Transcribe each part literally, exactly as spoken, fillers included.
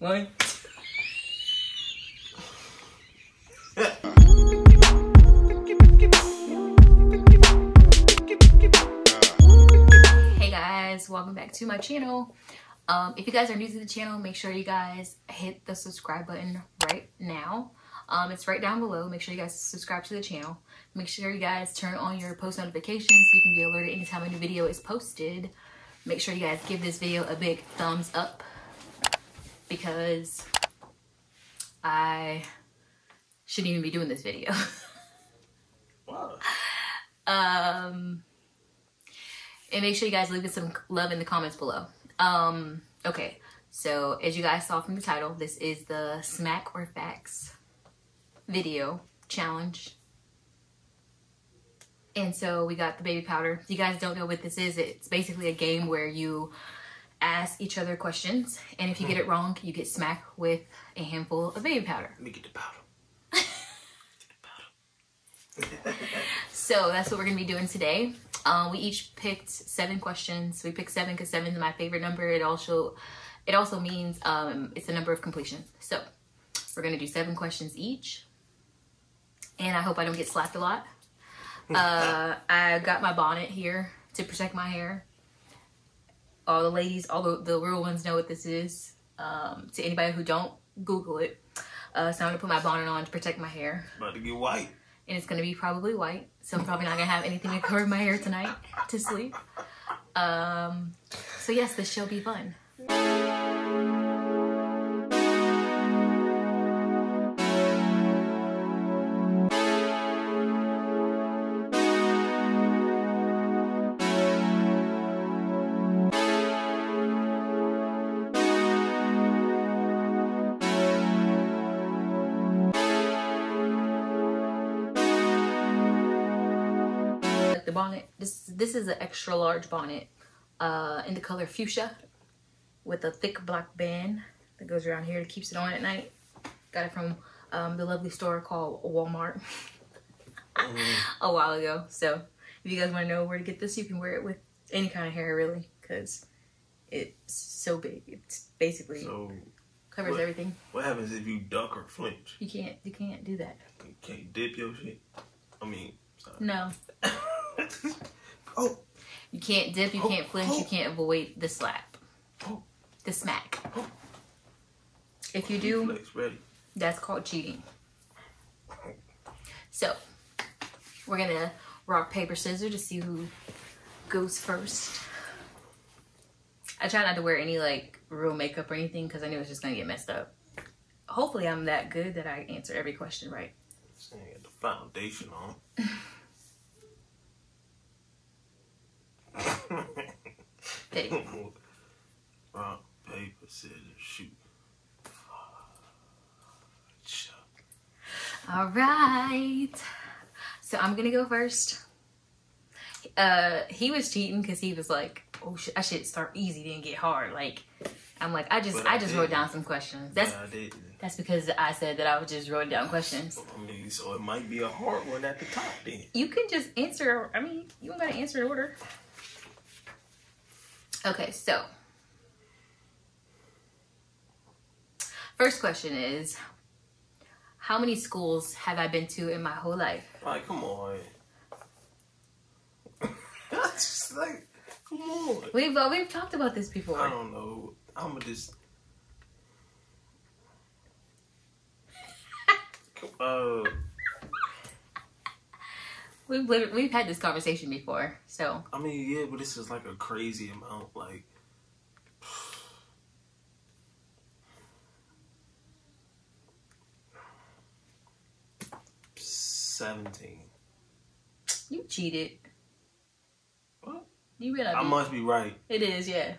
Nine. Hey guys, welcome back to my channel. Um, if you guys are new to the channel, make sure you guys hit the subscribe button right now. Um, it's right down below. Make sure you guys subscribe to the channel. Make sure you guys turn on your post notifications so you can be alerted anytime a new video is posted. Make sure you guys give this video a big thumbs up because I shouldn't even be doing this video. Wow. Um, and make sure you guys leave us some love in the comments below. Um, okay, so as you guys saw from the title, this is the Smack or Facts video challenge. And so we got the baby powder. If you guys don't know what this is, it's basically a game where you ask each other questions, and if you mm. get it wrong, you get smacked with a handful of baby powder. Let me get the powder. Get the powder. So that's what we're gonna be doing today. Uh, we each picked seven questions. We picked seven because seven is my favorite number. It also, it also means um, it's a number of completion. So we're gonna do seven questions each, and I hope I don't get slapped a lot. Uh, I got my bonnet here to protect my hair. All the ladies, all the, the real ones know what this is. Um, to anybody who don't, Google it. Uh, so I'm gonna put my bonnet on to protect my hair. It's about to get white. And it's gonna be probably white. So I'm probably not gonna have anything to cover my hair tonight to sleep. Um, so yes, this shall be fun. The bonnet, this this is an extra large bonnet uh in the color fuchsia with a thick black band that goes around here that keeps it on at night. Got it from um the lovely store called Walmart mm. a while ago. So if you guys want to know where to get this, you can wear it with any kind of hair really, because it's so big. It's basically so covers what, everything. What happens if you duck or flinch? You can't you can't do that. You can't dip your shit. I mean sorry. No. Oh. You can't dip, you oh. can't flinch, oh. you can't avoid the slap. Oh. The smack. Oh. If you do, that's called cheating. So, we're gonna rock, paper, scissors to see who goes first. I try not to wear any like real makeup or anything because I knew it was just gonna get messed up. Hopefully I'm that good that I answer every question right. So you got the foundation on. Rock, paper, scissors, shoot. All right. So I'm gonna go first. Uh, he was cheating because he was like, "Oh shit, I should start easy, then get hard." Like, I'm like, I just, I, I just wrote down some questions. That's I didn't. That's because I said that I would just write down questions. I mean, so it might be a hard one at the top then. You can just answer. I mean, you don't gotta answer in order. Okay, so first question is, how many schools have I been to in my whole life? Like, come on. That's just like, come on. We've uh, we've talked about this before. I don't know. I'ma just. uh. We've we've had this conversation before, so. I mean, yeah, but this is like a crazy amount, like. seventeen. You cheated. What? You better. I be, must be right. It is, yeah.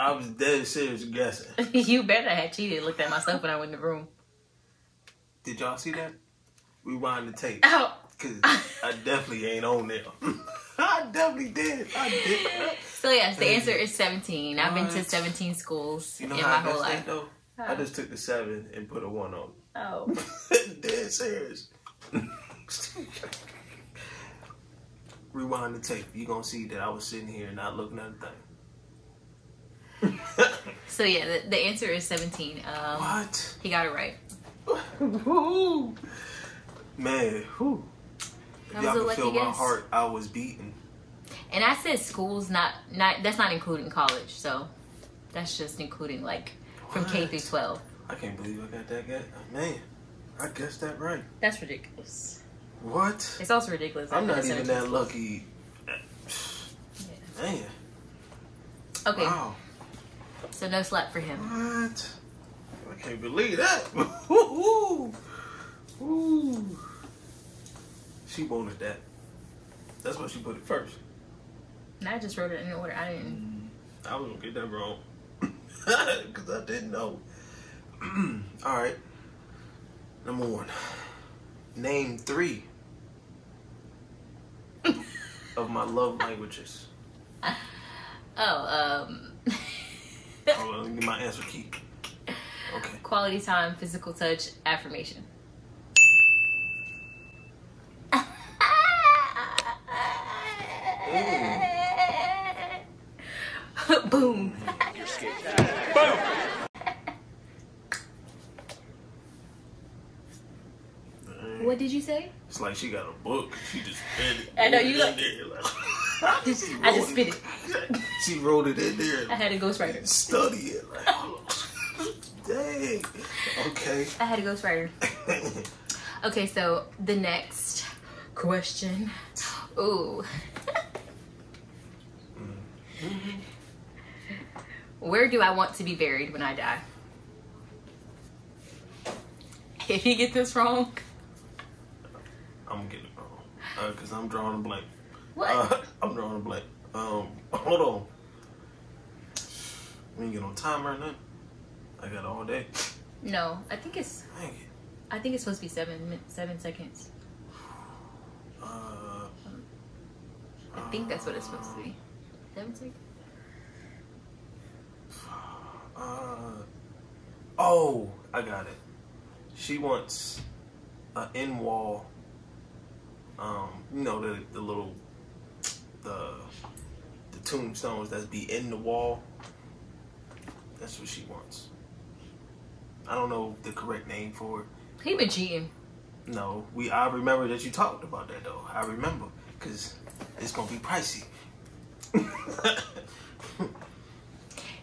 I was dead serious guessing. You better had cheated. Looked at myself when I went in the room. Did y'all see that? Rewind the tape. Oh. Cause I definitely ain't on there. I definitely did. I did. So yes, the answer is seventeen. I've been to seventeen schools you know in my whole life. Though? Huh? I just took the seven and put a one on. Oh. Dead serious. Rewind the tape. You gonna see that I was sitting here not looking at a thing. So yeah, the, the answer is seventeen. Um, what? He got it right. Man, whew. If y'all could feel my heart, I was beating. And I said school's not, not that's not including college, so that's just including like from what? K through twelve. I can't believe I got that guy. Man, I guessed that right. That's ridiculous. What? It's also ridiculous. I'm not even that lucky. Yeah. Man. Okay. Wow. So no slap for him. What? I can't believe that. Ooh. Ooh. She wanted that. That's why she put it first. And I just wrote it in order. I didn't. I was gonna get that wrong. Because I didn't know. Alright. Number one. Name three of my love languages. Oh, um. Hold on, let me get my answer key. Okay. Quality time, physical touch, affirmation. Boom. You're scared. Boom. What did you say? It's like she got a book. She just spit it. I know you like. I just spit it. She wrote it in there. I had a ghostwriter. Study it. Like, oh, dang. Okay. I had a ghostwriter. Okay, so the next question. Ooh. Mm-hmm. Where do I want to be buried when I die? If you get this wrong, I'm getting it wrong because uh, I'm drawing a blank. What? Uh, I'm drawing a blank. Um, hold on. We ain't get on time right now. I got all day. No, I think it's. Dang it. I think it's supposed to be seven seven seconds. Uh, I think that's what it's supposed to be. Seven seconds. Uh, oh, I got it. She wants an end wall. Um, you know the the little the the tombstones that be in the wall. That's what she wants. I don't know the correct name for it. He been cheating. No, we. I remember that you talked about that though. I remember because it's gonna be pricey.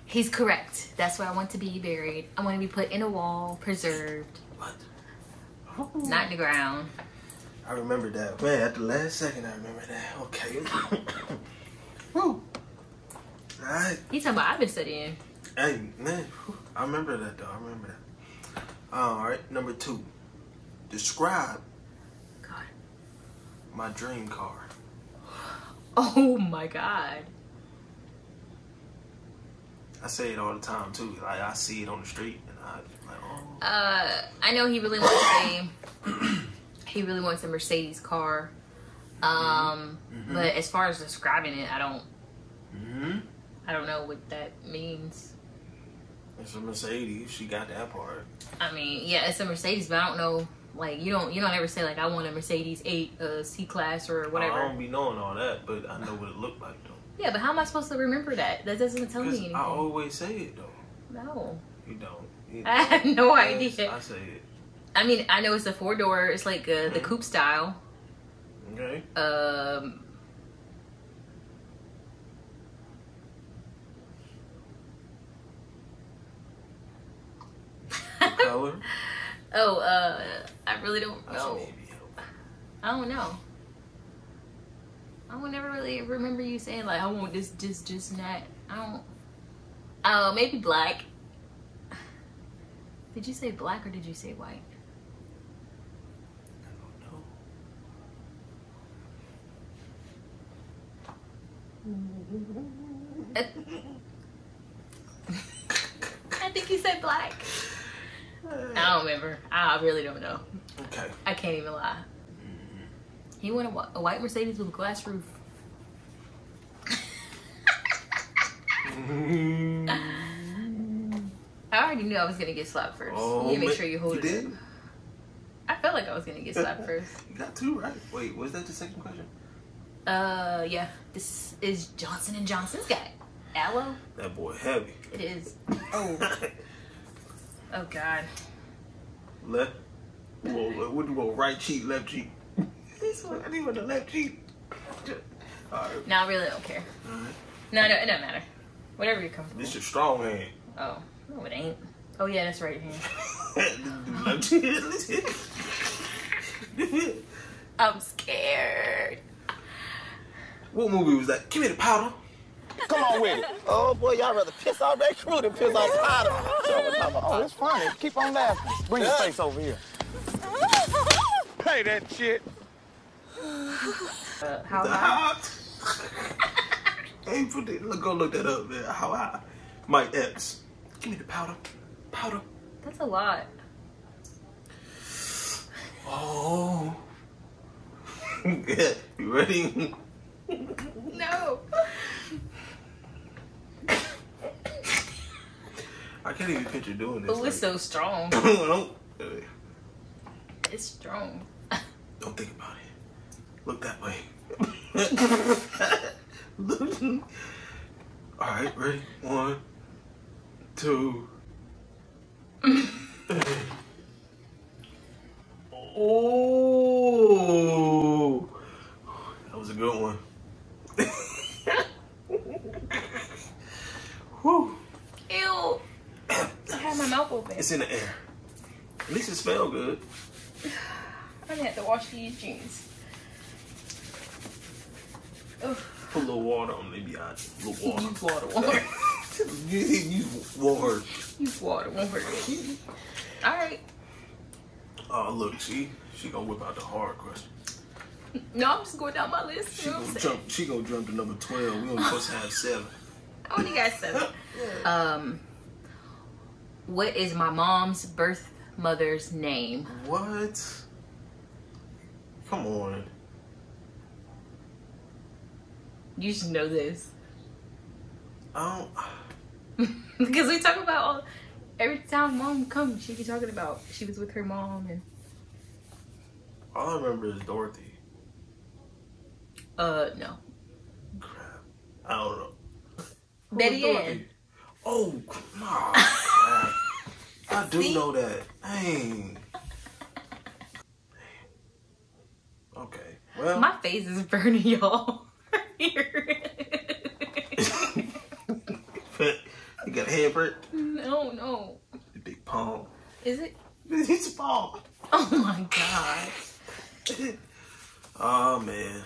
He's correct. That's where I want to be buried. I want to be put in a wall, preserved. What? Oh. Not in the ground. I remember that. Man, at the last second, I remember that. Okay. Woo. All right. He's talking about I've been studying. Hey, man. I remember that, though. I remember that. All right. Number two. Describe God. My dream car. Oh, my God. I say it all the time too. Like I see it on the street, and I like. Oh. Uh, I know he really wants a. He really wants a Mercedes car, um. Mm-hmm. But as far as describing it, I don't. Mm-hmm. I don't know what that means. It's a Mercedes. She got that part. I mean, yeah, it's a Mercedes, but I don't know. Like you don't, you don't ever say like I want a Mercedes eight, uh, C class or whatever. I don't be knowing all that, but I know what it looked like though. Yeah, but how am I supposed to remember that? That doesn't tell me anything. I always say it, though. No. You don't. You don't. I have no yes, idea. I say it. I mean, I know it's a four-door. It's like uh, mm-hmm. the coupe style. Okay. Um. What color? Oh, uh, I really don't I know. I don't know. I will never really remember you saying like I want this, this, this, and that. I don't. Oh, uh, maybe black. Did you say black or did you say white? I don't know. I, th I think you said black. I don't remember. I really don't know. Okay. I can't even lie. He wanted a white Mercedes with a glass roof. I already knew I was gonna get slapped first. Oh, you make sure you hold you it. Did? Up. I felt like I was gonna get slapped first. You got two right. Wait, was that the second question? Uh, yeah. This is Johnson and Johnson's guy. Aloe? That boy heavy. It is. Oh. Oh, God. Left. Whoa, wouldn't go right cheek, left cheek. This one, I need one the left cheek. All right. No, I really don't care. All right. No, no, it doesn't matter. Whatever you're comfortable with. It's your strong hand. Oh. No, it ain't. Oh, yeah, that's right hand. Left cheek. I'm scared. What movie was that? Give me the powder. Come on with it. Oh, boy, y'all rather piss off that crew than piss off powder. Oh, it's funny. Keep on laughing. Bring your face over here. Pay that shit. Uh, how high? Hey, go look that up, man. How high? Mike Epps. Give me the powder. Powder. That's a lot. Oh. Yeah. You ready? No. I can't even picture doing this. Oh, it's like so strong. It's strong. Don't think about it. Look that way. All right, ready? One, two. Oh, that was a good one. Whew. Ew. I had my mouth open. It's in the air. At least it smelled good. I'm gonna have to wash these jeans. Ugh. Put a little water on them, maybe I a little water. Use water, water. Use water. Use water, won't hurt. All right. Oh, uh, look, she she gonna whip out the hard question. No, I'm just going down my list. She, you know, gonna jump, she gonna jump to number twelve. We only supposed to have seven. I only got seven. Yeah. Um, what is my mom's birth mother's name? What? Come on. You should know this. I don't. Because we talk about all. Every time mom comes, she be talking about she was with her mom and. All I remember is Dorothy. Uh, no. Crap. I don't know. Betty Ann. Oh, no. I do See? know that. Dang. Okay. Well. My face is burning, y'all. Here. You got a handprint? No, no. The big palm. Is it? It's a palm. Oh, my God. Oh, man.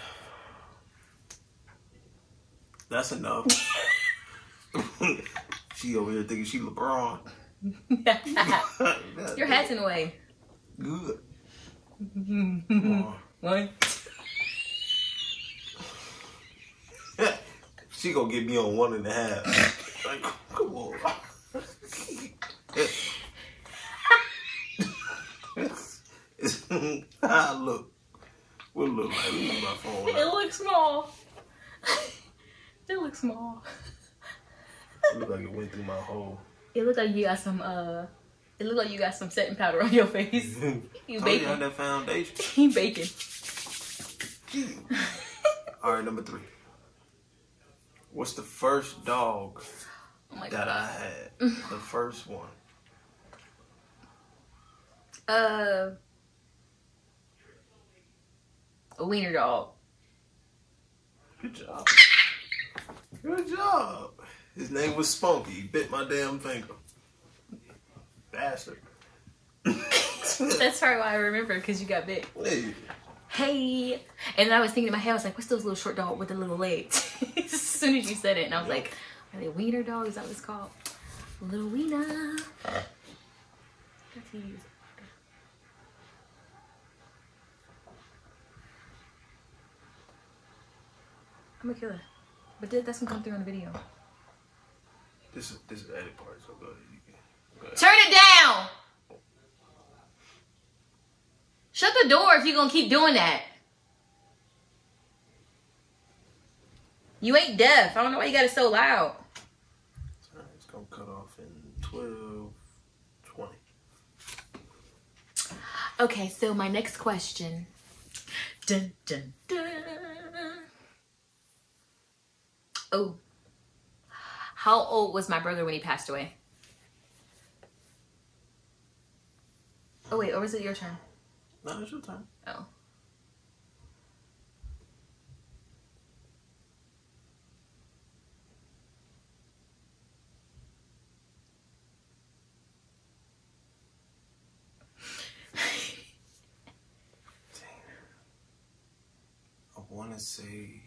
That's enough. She over here thinking she LeBron. Your hat's in the way. Good. Come on. She gonna get me on one and a half. Like, come on. I look. What it look like? Look at my phone. It looks small. It looks small. It looked like it went through my hole. It looked like you got some. Uh, it looked like you got some setting powder on your face. You baking on that foundation. He baking. All right, number three. What's the first dog oh that God. I had? The first one. Uh, a wiener dog. Good job. Good job. His name was Spunky. He bit my damn finger. Bastard. That's probably why I remember, because you got bit. Hey. Hey. And I was thinking in my head, I was like, what's those little short dog with the little legs? As soon as you said it, and I was yep. like, are they wiener dogs? Is that what it's called? Little wiener. Uh. Got to use. I'm gonna kill it. But that doesn't come through on the video. This is this is the edit part, so go ahead. Go ahead. Turn it down! Shut the door if you're gonna keep doing that. You ain't deaf. I don't know why you got it so loud. It's gonna cut off in twelve twenty. Okay, so my next question. Dun, dun, dun. Oh, How old was my brother when he passed away? Oh wait, or was it your turn? No, it's your turn. Oh. I want to say...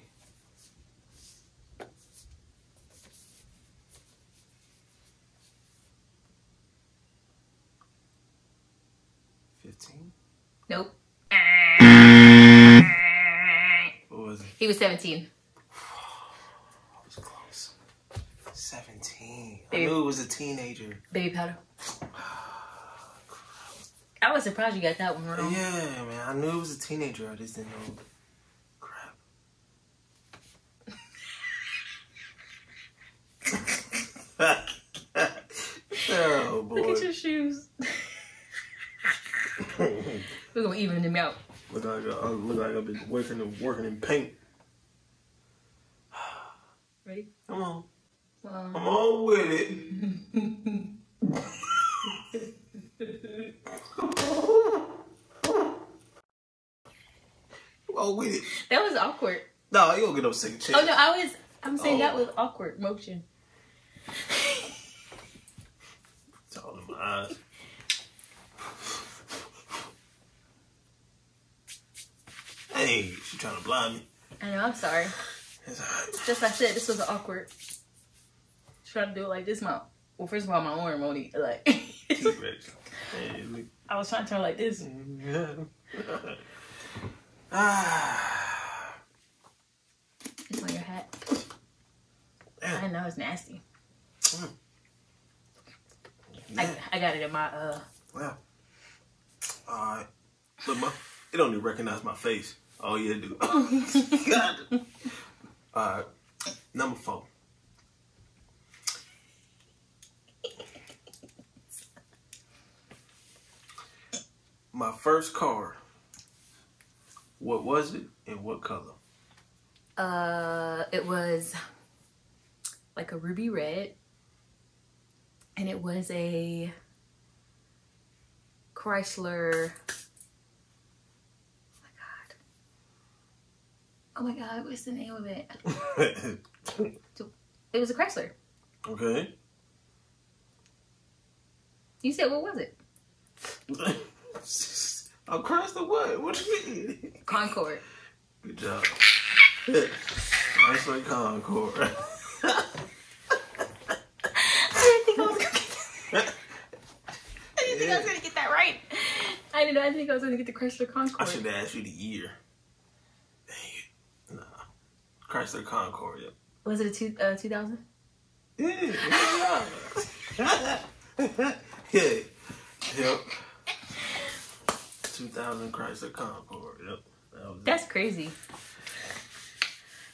fifteen? Nope. What was it? He was seventeen. I was close. seventeen. Baby. I knew it was a teenager. Baby powder. I was surprised you got that one wrong. Yeah, man. I knew it was a teenager. I just didn't know. Crap. Oh, boy. Look at your shoes. We're going to even them out. Look like a, I look like I've been working and working in paint. Ready? Come on. Um, I'm on with it. Oh, with it. That was awkward. No, you don't get no second chance. Oh no, I was. I'm saying oh. That was awkward motion. It's all in my eyes. Hey, she trying to blind me. I know. I'm sorry. It's all right. Just like I said, this was awkward. Trying to do it like this, my. Well, first of all, my arm won't eat. Like. I was trying to turn like this. Ah. It's on your hat. Damn. I know it's nasty. Mm. Yeah. I, I got it in my uh. Wow. All right. Look, ma. It don't even recognize my face. Oh yeah, dude. God. All right. Number four. My first car. What was it and what color? Uh, it was like a ruby red, and it was a Chrysler. Oh my God. Oh my God, what's the name of it? It was a Chrysler. Okay. You said, what was it? A Chrysler what? What do you mean? Concorde. Good job. Chrysler Concorde. I didn't think I was gonna get that. I didn't think I was gonna get that right. I didn't. I didn't think I was gonna get the Chrysler Concorde. I should have asked you the year. Dang it. Nah. Chrysler Concorde. Yep. Was it a two uh, two thousand? Yeah. Yeah. Yep. Yeah. two thousand Chrysler Concorde. Yep. That was That's it. Crazy.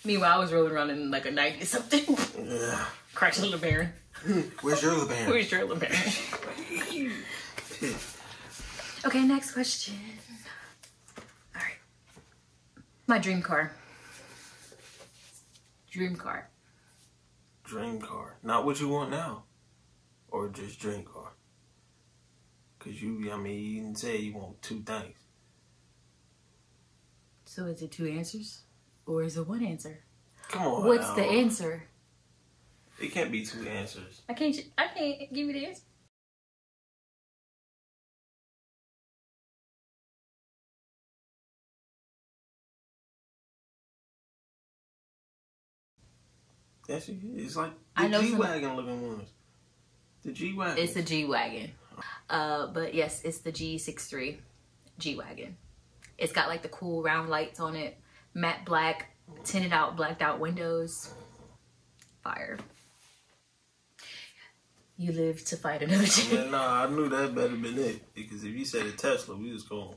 Meanwhile, I was rolling around in like a ninety something. Yeah. Chrysler LeBaron. Where's your LeBaron? Where's your LeBaron? Okay, next question. All right. My dream car. Dream car. Dream car. Not what you want now. Or just dream car. Cause you, I mean, you didn't say you want two things. So is it two answers, or is it one answer? Come on. What's now. The answer? It can't be two answers. I can't. I can't give you the answer. Yes, it's like the G-Wagon looking ones. The G-Wagon. It's a G-Wagon. Uh, but yes, it's the G sixty-three G-Wagon. It's got like the cool round lights on it, matte black, tinted out, blacked out windows. Fire. You live to fight another day. Yeah, nah, I knew that better than it. Because if you said a Tesla, we was going.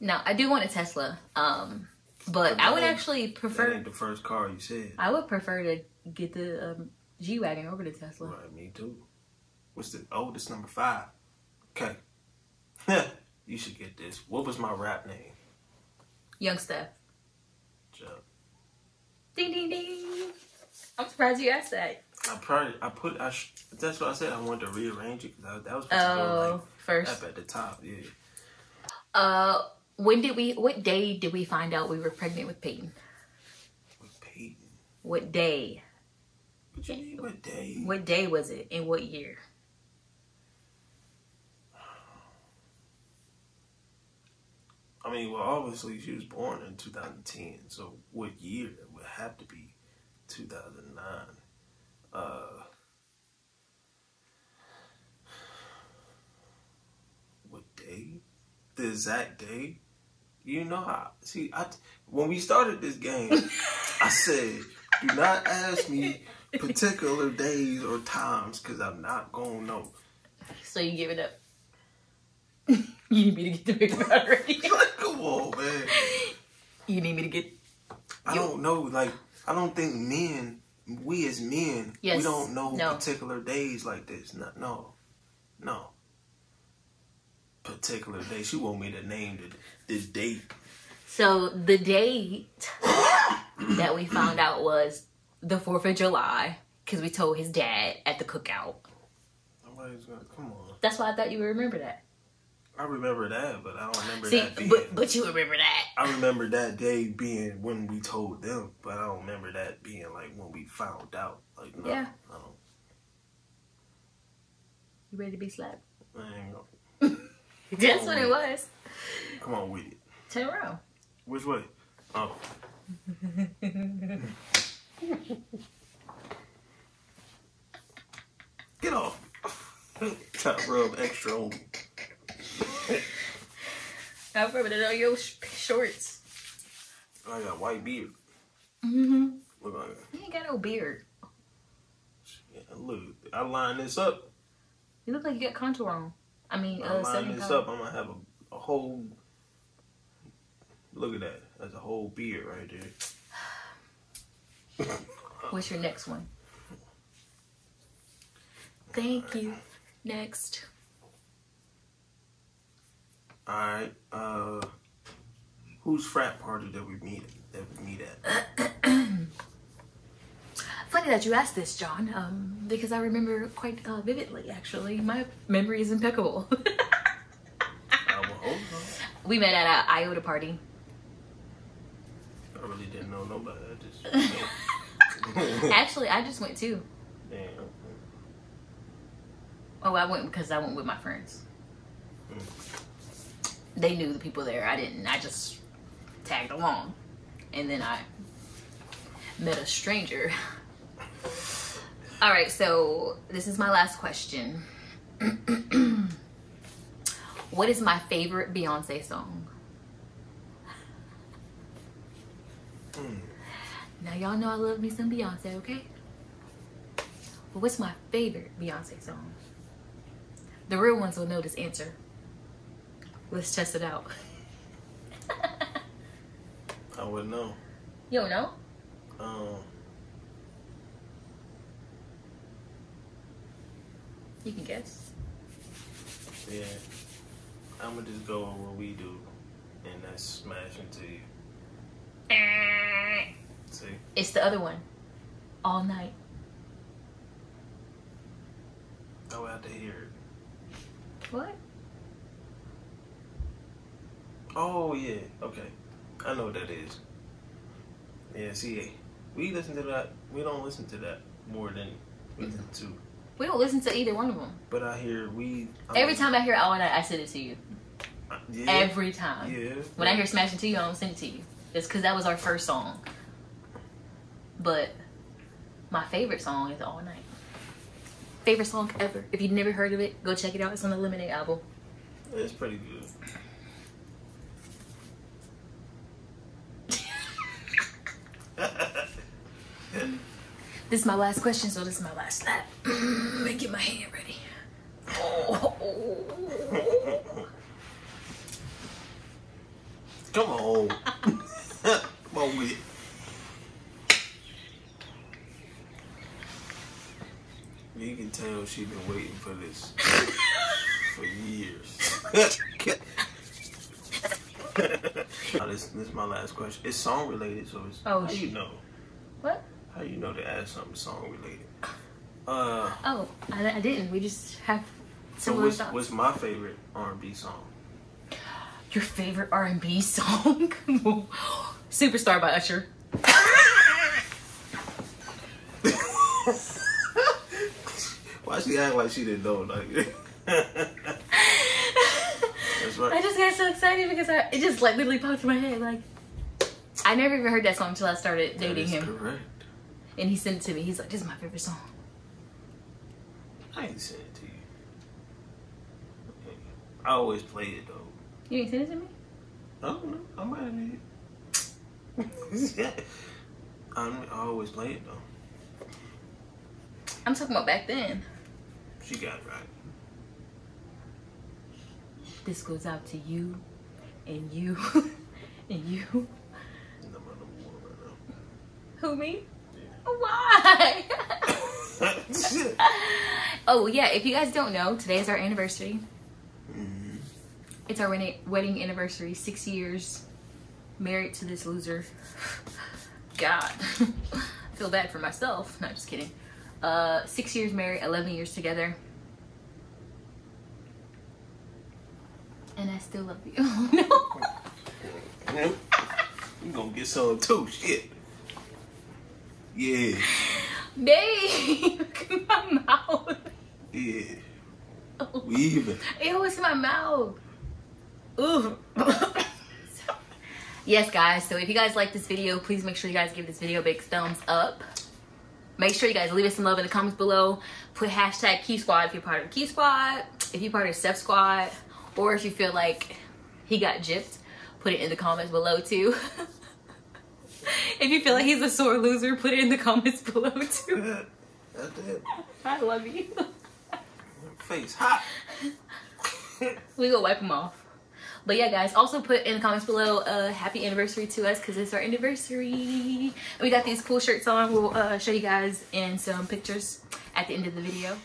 No, I do want a Tesla. Um, but I would actually prefer. That ain't the first car you said. I would prefer to get the um, G-Wagon over the Tesla. Right, me too. What's the oldest number five? Okay. You should get this. What was my rap name? Young Steph. Good job. Ding, ding, ding. I'm surprised you asked that. I probably I put I sh that's what I said I wanted to rearrange it because that was supposed oh, to go like first up at the top. Yeah. Uh, when did we? What day did we find out we were pregnant with Peyton? With Peyton. What day? What you mean? What day? What day was it? And what year? I mean, well, obviously she was born in two thousand ten, so what year? It would have to be two thousand nine. Uh, what day? The exact day? You know, I, see, I, when we started this game, I said, do not ask me particular days or times, because I'm not going to know. So you give it up. You need me to get the big one already. Like, come on, man. You need me to get... I you. don't know. Like, I don't think men, we as men, yes. we don't know no. particular days like this. No. No. no. Particular day. She want me to name the, the date. So, the date that we found out was the fourth of July, because we told his dad at the cookout. Nobody's gonna... Come on. That's why I thought you would remember that. I remember that, but I don't remember See, that being... But, but you remember that. I remember that day being when we told them, but I don't remember that being, like, when we found out. Like, no, yeah. I don't... You ready to be slapped? I ain't gonna... That's what it was. Come on with it. Turn around. Which way? Oh. Get off. Try to rub extra on me. I rubbed it on your sh shorts. I got a white beard. Mm-hmm. Look like that. You ain't got no beard. Yeah, look, I line this up. You look like you got contour on. I mean, I uh, line this color. up. I'm gonna have a, a whole. Look at that. That's a whole beard right there. What's your next one? Thank right. you. Next. Alright, uh, whose frat party did we meet at? That we meet at? Funny that you asked this, John, um, because I remember quite uh, vividly, actually. My memory is impeccable. I will hope so. We met at an IOTA party. I really didn't know nobody. I just know. Actually, I just went too. Damn. Oh, I went because I went with my friends. Mm. They knew the people there. I didn't. I just tagged along. And then I met a stranger. All right, so this is my last question. What is my favorite Beyonce song? Mm. Now, y'all know I love me some Beyonce, okay? But what's my favorite Beyonce song? The real ones will know this answer. Let's test it out. I wouldn't know. You don't know? Um. You can guess. Yeah. I'm gonna just go on what we do, and that's smashing to you. See? It's the other one. All night. I would have to hear it. What? Oh, yeah. Okay. I know what that is. Yeah, see, we listen to that. We don't listen to that more than we listen to. We don't listen to either one of them. But I hear we... I Every time I hear All Night, I send it to you. Yeah. Every time. Yeah. When I hear Smashing to You, I don't send it to you. It's because that was our first song. But my favorite song is All Night. Favorite song ever. If you've never heard of it, go check it out. It's on the Lemonade album. It's pretty good. This is my last question, so this is my last slap. Let me get my hand ready. Oh. Come on. Come on with it. You can tell she's been waiting for this for years. Oh, this, this is my last question. It's song related, so it's... Oh, how you know? What? How you know to ask something song related? Uh, oh, I, I didn't. We just have similar so thoughts. What's my favorite R and B song? Your favorite R and B song? Superstar by Usher. Why she act like she didn't know? Like, that's right. I just got so excited because I, it just like literally popped in my head. Like, I never even heard that song until I started that dating is him. Correct. And he sent it to me. He's like, "This is my favorite song." I ain't sent it to you. I always play it though. You ain't sent it to me? I don't know. I might need it. Yeah. I'm, I always play it though. I'm talking about back then. She got it right. This goes out to you, and you, and you. I'm on the war right now. Who, me? Yeah. Why? Oh yeah, if you guys don't know, today is our anniversary. Mm-hmm. It's our wedding anniversary. Six years married to this loser. God, I feel bad for myself. No, just kidding. Uh, six years married, eleven years together. And I still love you. No. You're gonna get some too, shit. Yeah. Babe, look at my mouth. Yeah. Oh. We even. Ew, it's my mouth. Ooh. Yes, guys. So if you guys like this video, please make sure you guys give this video a big thumbs up. Make sure you guys leave us some love in the comments below. Put hashtag Key Squad if you're part of Key Squad. If you're part of Steph Squad. Or if you feel like he got gypped, put it in the comments below too. If you feel like he's a sore loser, put it in the comments below too. That's it. I love you. Face hot. We go wipe them off. But yeah, guys, also put in the comments below uh, happy anniversary to us because it's our anniversary. We got these cool shirts on. We'll uh, show you guys in some pictures at the end of the video.